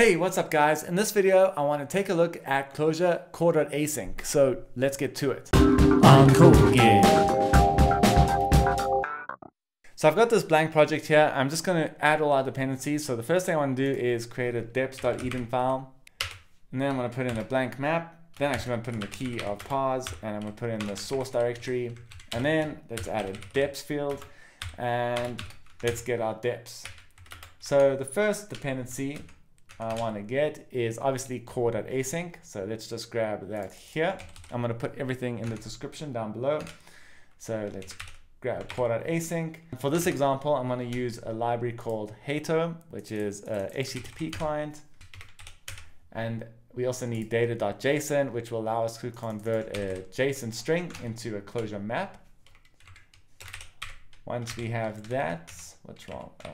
Hey, what's up guys? In this video, I want to take a look at Clojure Core.async. So let's get to it. So I've got this blank project here. I'm just going to add all our dependencies. So the first thing I want to do is create a deps.edn file. And then I'm going to put in a blank map. Then actually I'm going to put in the key of pars, and I'm going to put in the source directory. And then let's add a deps field and let's get our deps. So the first dependency I want to get is obviously core.async. So let's just grab that here. I'm going to put everything in the description down below. So let's grab core.async. For this example, I'm going to use a library called hato, which is a HTTP client. And we also need data.json, which will allow us to convert a JSON string into a Clojure map. Once we have that, what's wrong? Oh,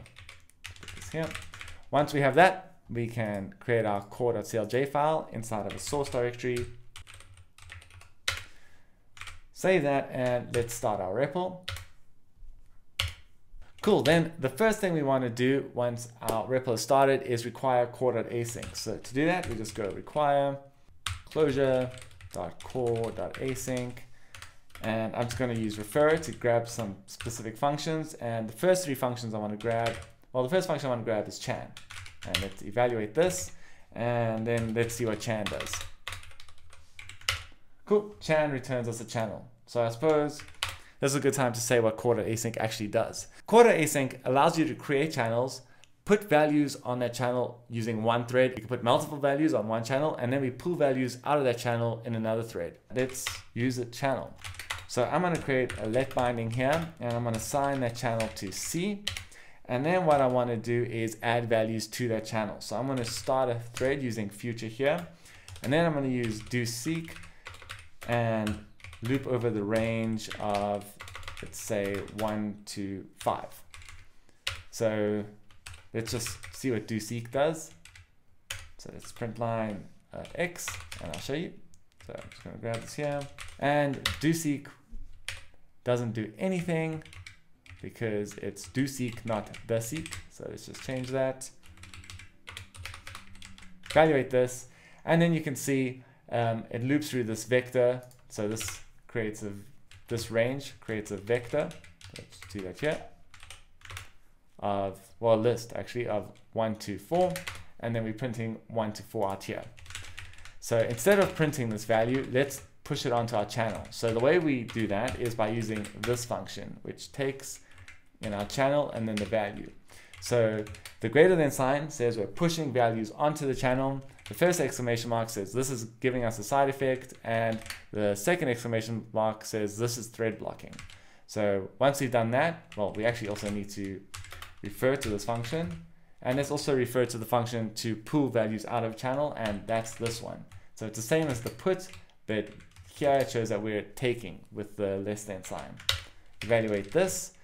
put this here. Once we have that, we can create our core.clj file inside of a source directory. Save that and let's start our REPL. Cool, then the first thing we want to do once our REPL is started is require core.async. So to do that, we just go require clojure.core.async, and I'm just going to use refer to grab some specific functions. And the first three functions I want to grab, well, the first function I want to grab is chan. And let's evaluate this, and then let's see what chan does. Cool, chan returns us a channel. So I suppose this is a good time to say what core.async actually does. Core.async allows you to create channels, put values on that channel using one thread. You can put multiple values on one channel, and then we pull values out of that channel in another thread. Let's use a channel. So I'm going to create a let binding here, and I'm going to assign that channel to C. And then what I want to do is add values to that channel. So I'm going to start a thread using future here. And then I'm going to use doseq and loop over the range of, let's say, 1 to 5. So let's just see what doseq does. So let's print line X, and I'll show you. So I'm just going to grab this here. And doseq doesn't do anything, because it's doseq, not the seek. So let's just change that. Evaluate this. And then you can see it loops through this vector. So this creates this range creates a vector. Let's do that here. Of, well, a list actually of 1 to 4. And then we're printing 1 to 4 out here. So instead of printing this value, let's push it onto our channel. So the way we do that is by using this function, which takes in our channel and then the value. So the greater than sign says we're pushing values onto the channel. The first exclamation mark says this is giving us a side effect, and the second exclamation mark says this is thread blocking. So once we've done that, well, we actually also need to refer to this function, and let's also refer to the function to pull values out of channel, and that's this one. So it's the same as the put, but here it shows that we're taking with the less than sign. Evaluate this,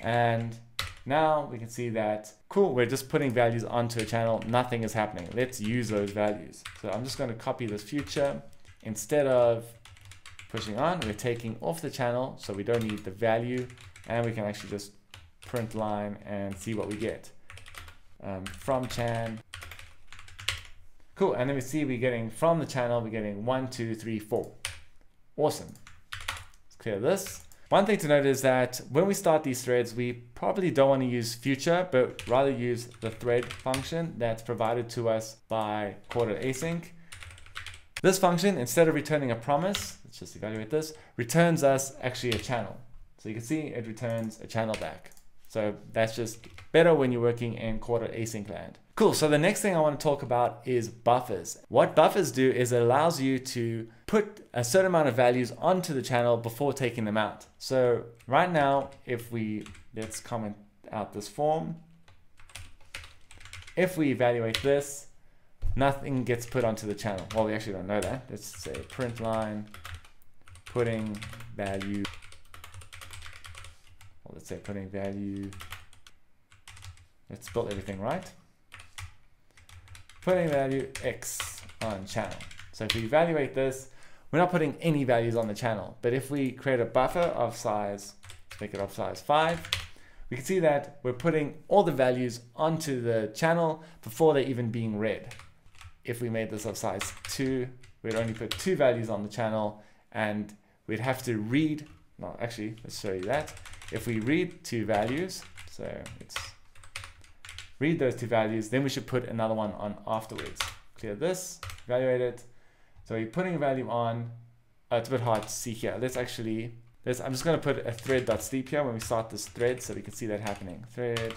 and now we can see that, cool, we're just putting values onto a channel, nothing is happening. Let's use those values. So I'm just going to copy this future. Instead of pushing on, we're taking off the channel, so we don't need the value, and we can actually just print line and see what we get from chan. Cool, and then we see we're getting from the channel, we're getting 1, 2, 3, 4. Awesome. Let's clear this. One thing to note is that when we start these threads, we probably don't want to use future, but rather use the thread function that's provided to us by core.async. This function, instead of returning a promise, let's just evaluate this, returns us actually a channel. So you can see it returns a channel back. So that's just better when you're working in core.async land. Cool, so the next thing I want to talk about is buffers. What buffers do is it allows you to put a certain amount of values onto the channel before taking them out. So right now, if we, let's comment out this form. If we evaluate this, nothing gets put onto the channel. Well, we actually don't know that. Let's say print line, putting value. Well, let's say putting value. Let's build everything right. Putting value X on channel. So if we evaluate this, we're not putting any values on the channel. But if we create a buffer of size, let's make it of size 5, we can see that we're putting all the values onto the channel before they're even being read. if we made this of size 2, we'd only put 2 values on the channel, and we'd have to read, no, actually, let's show you that. If we read 2 values, so it's read those 2 values, then we should put another one on afterwards. Clear this, evaluate it. So you're putting a value on, it's a bit hard to see here. Let's actually, I'm just gonna put a thread.sleep here when we start this thread so we can see that happening. Thread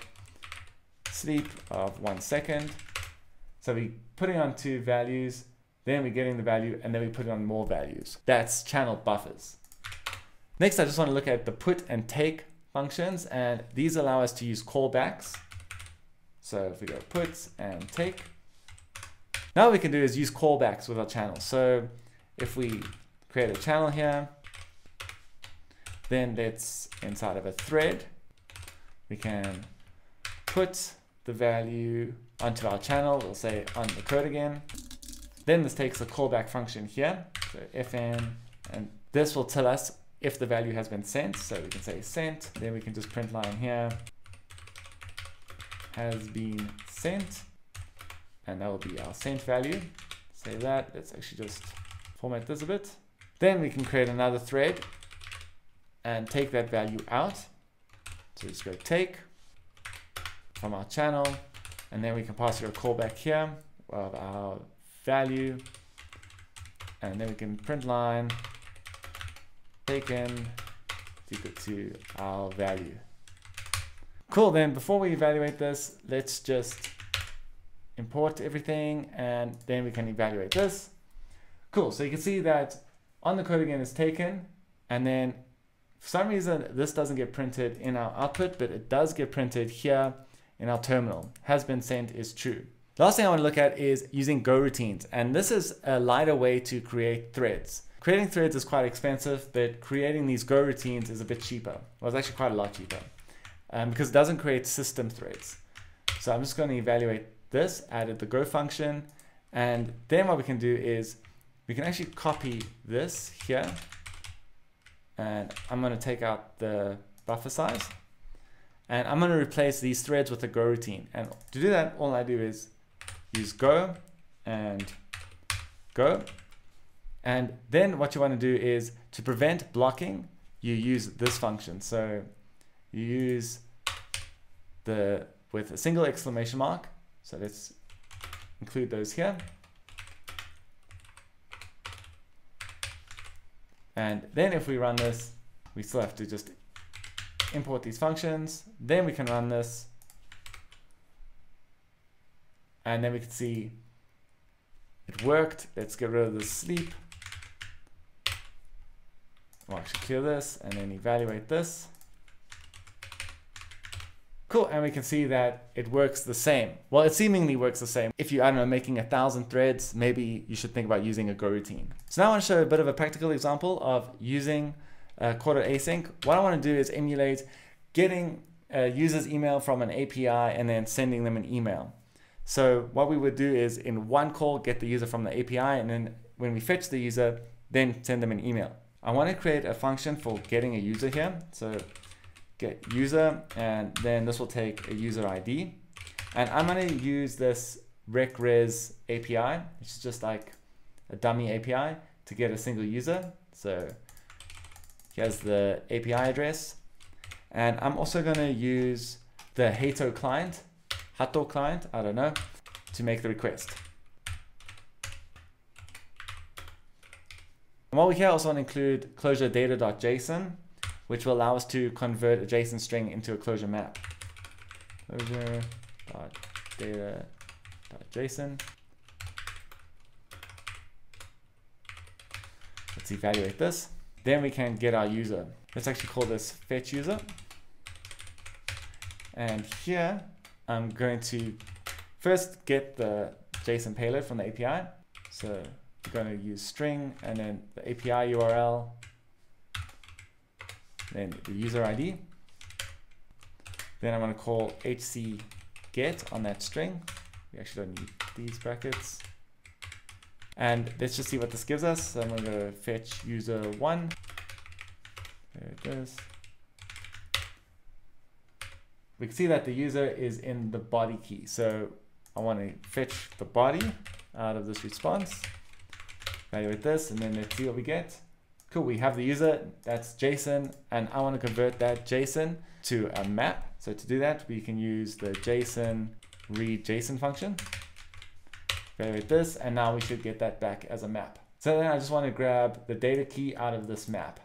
sleep of 1 second. So we're putting on 2 values, then we're getting the value, and then we put on more values. That's channel buffers. Next, I just want to look at the put and take functions, and these allow us to use callbacks. So if we go put and take, now what we can do is use callbacks with our channel. So if we create a channel here, then let's, inside of a thread, we can put the value onto our channel. We'll say on the code again. Then this takes a callback function here, so fn, and this will tell us if the value has been sent. So we can say sent, then we can just print line here, has been sent, and that will be our sent value. Say that, let's actually just format this a bit. Then we can create another thread and take that value out. So just go take from our channel, and then we can pass through a callback here of our value, and then we can print line taken equal to our value. Cool, then before we evaluate this, let's just import everything, and then we can evaluate this. Cool, so you can see that on the code again is taken, and then for some reason this doesn't get printed in our output, but it does get printed here in our terminal. Has been sent is true. Last thing I want to look at is using Go routines, and this is a lighter way to create threads. Creating threads is quite expensive, but creating these Go routines is a bit cheaper. Well, it's actually quite a lot cheaper because it doesn't create system threads. So I'm just going to evaluate this, added the Go function, and then what we can do is we can actually copy this here, and I'm going to take out the buffer size, and I'm going to replace these threads with a Go routine. And to do that, all I do is use Go and Go. And then what you want to do is, to prevent blocking, you use this function. So you use the with a single exclamation mark. So let's include those here. And then if we run this, we still have to just import these functions. Then we can run this, and then we can see it worked. Let's get rid of the sleep. We'll actually clear this and then evaluate this. Cool, and we can see that it works the same. Well, it seemingly works the same. If you, I don't know, making 1,000 threads, maybe you should think about using a Go routine. So now I want to show a bit of a practical example of using core.async. What I want to do is emulate getting a user's email from an API and then sending them an email. So what we would do is in one call, get the user from the API, and then when we fetch the user, then send them an email. I want to create a function for getting a user here. So get user, and then this will take a user ID. And I'm going to use this RecRes API, which is just like a dummy API to get a single user. So here's the API address. And I'm also going to use the hato client, I don't know, to make the request. And while we're here, I also want to include Clojure data.json, which will allow us to convert a JSON string into a Clojure map. Clojure.data.json. Let's evaluate this. Then we can get our user. Let's actually call this fetch user. And here, I'm going to first get the JSON payload from the API. So we're going to use string and then the API URL, then the user ID. Then I'm going to call hc get on that string. We actually don't need these brackets. And let's just see what this gives us. So I'm going to go fetch user 1. There it is. We can see that the user is in the body key. So I want to fetch the body out of this response, evaluate this, and then let's see what we get. Cool, we have the user, that's JSON, and I want to convert that JSON to a map. So to do that, we can use the JSON read JSON function. Evaluate this, and now we should get that back as a map. So then I just want to grab the data key out of this map.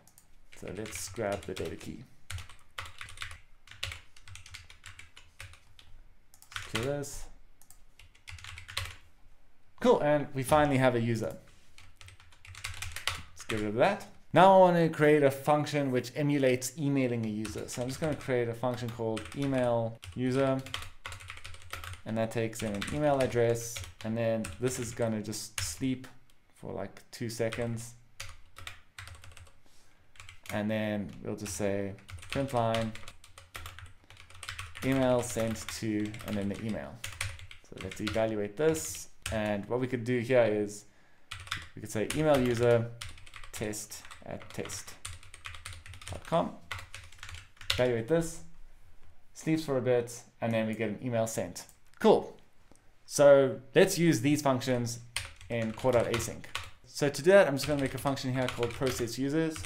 So let's grab the data key. Let's kill this. Cool, and we finally have a user. Let's get rid of that. Now I want to create a function which emulates emailing a user. So I'm just going to create a function called email user, and that takes in an email address, and then this is going to just sleep for like 2 seconds, and then we'll just say print line email sent to, and then the email. So let's evaluate this, and what we could do here is we could say email user test at test.com, evaluate this, sleeps for a bit, and then we get an email sent. Cool. So let's use these functions in core.async. So to do that, I'm just going to make a function here called process users.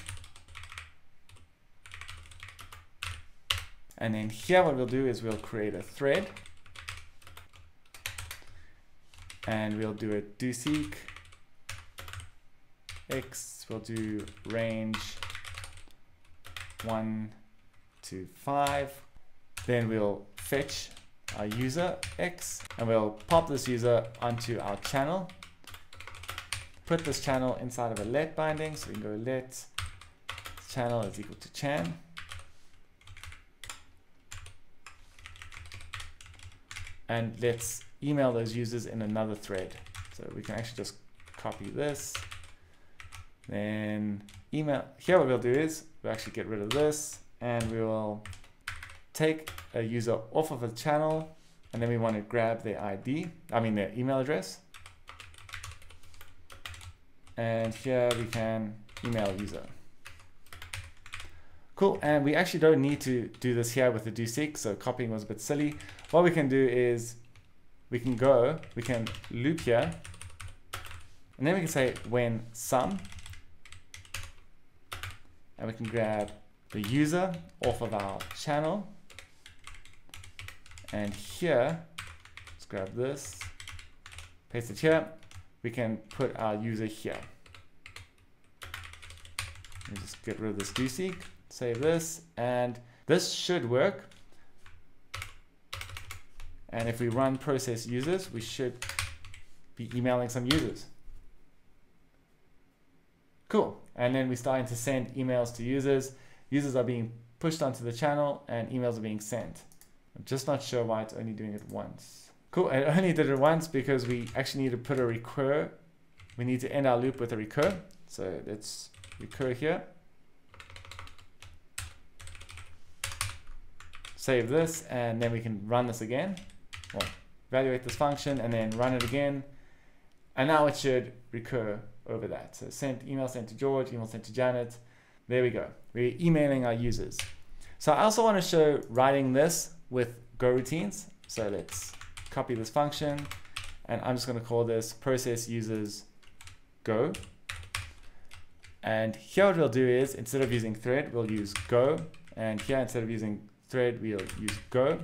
And then here what we'll do is we'll create a thread, and we'll do a doseq x, we'll do range 1 to 5, then we'll fetch our user x, and we'll pop this user onto our channel, put this channel inside of a let binding, so we can go let channel is equal to chan, and let's email those users in another thread. So we can actually just copy this, then email. Here what we'll do is we'll actually get rid of this, and we will take a user off of a channel, and then we want to grab their ID, I mean their email address. And here we can email user. Cool, and we actually don't need to do this here with the doseq, so copying was a bit silly. What we can do is we can loop here, and then we can say when sum, and we can grab the user off of our channel, and here, let's grab this, paste it here, we can put our user here. We'll just get rid of this doseq, save this, and this should work. And if we run process users, we should be emailing some users. Cool, and then we're starting to send emails to users. Users are being pushed onto the channel, and emails are being sent. I'm just not sure why it's only doing it once. Cool, I only did it once because we actually need to put a recur. We need to end our loop with a recur. So let's recur here. Save this, and then we can run this again. Well, evaluate this function and then run it again. And now it should recur over that. So sent email sent to George, email sent to Janet. There we go. We're emailing our users. So I also want to show writing this with Go routines. So let's copy this function, and I'm just going to call this process users go. And here what we'll do is instead of using thread, we'll use go. And here instead of using thread, we'll use go,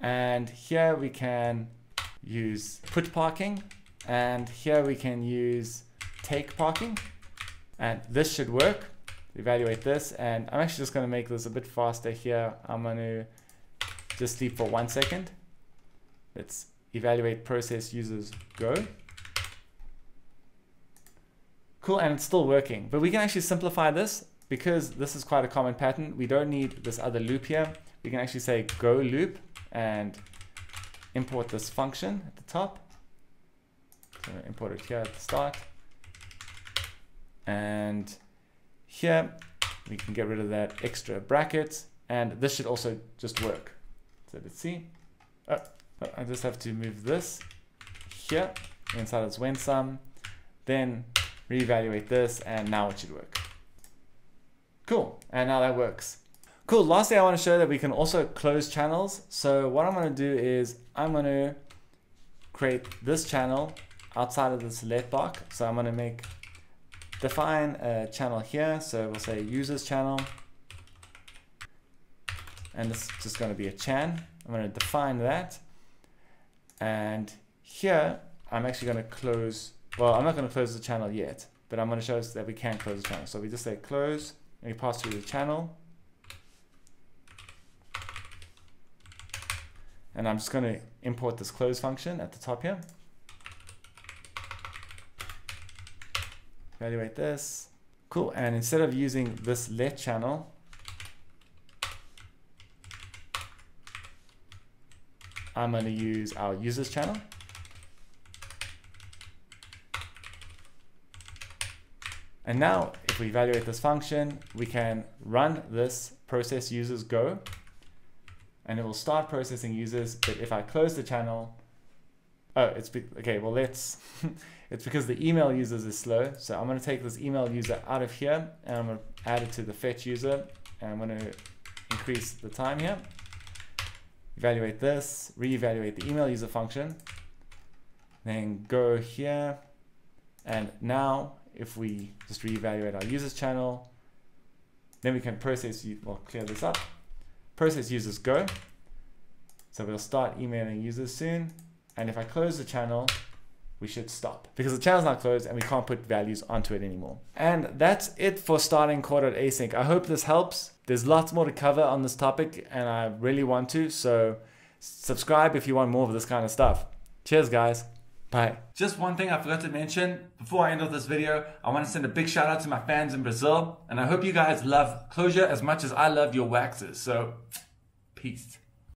and here we can use put parking, and here we can use take parking, and this should work. Evaluate this, and I'm actually just going to make this a bit faster here. I'm going to just sleep for 1 second. Let's evaluate process users go. Cool, and it's still working, but we can actually simplify this. Because this is quite a common pattern, we don't need this other loop here. We can actually say go loop and import this function at the top. So I'm going to import it here at the start. And here we can get rid of that extra bracket. And this should also just work. So let's see. Oh, I just have to move this here inside of this when sum. Then reevaluate this, and now it should work. Cool, and now that works. Cool, lastly I want to show that we can also close channels. So what I'm going to do is I'm going to create this channel. outside of the select block. So I'm going to make define a channel here. So we'll say users channel. And it's just going to be a chan. I'm going to define that. And here, I'm actually going to close. Well, I'm not going to close the channel yet, but I'm going to show us that we can close the channel. So we just say close, and we pass through the channel. And I'm just going to import this close function at the top here. Evaluate this. Cool. And instead of using this let channel, I'm going to use our users channel. And now if we evaluate this function, we can run this process users go, and it will start processing users. But if I close the channel, oh, it's okay. Well, let's, it's because the email users is slow. So I'm going to take this email user out of here, and I'm going to add it to the fetch user. And I'm going to increase the time here. Evaluate this, reevaluate the email user function, then go here. And now if we just reevaluate our users channel, then we can process, well, clear this up, process users go. So we'll start emailing users soon. And if I close the channel, we should stop because the channel's not closed and we can't put values onto it anymore. And that's it for starting core.async. I hope this helps. There's lots more to cover on this topic and I really want to, so subscribe if you want more of this kind of stuff. Cheers guys. Bye. Just one thing I forgot to mention before I end off this video, I want to send a big shout out to my fans in Brazil, and I hope you guys love Clojure as much as I love your waxes. So, peace.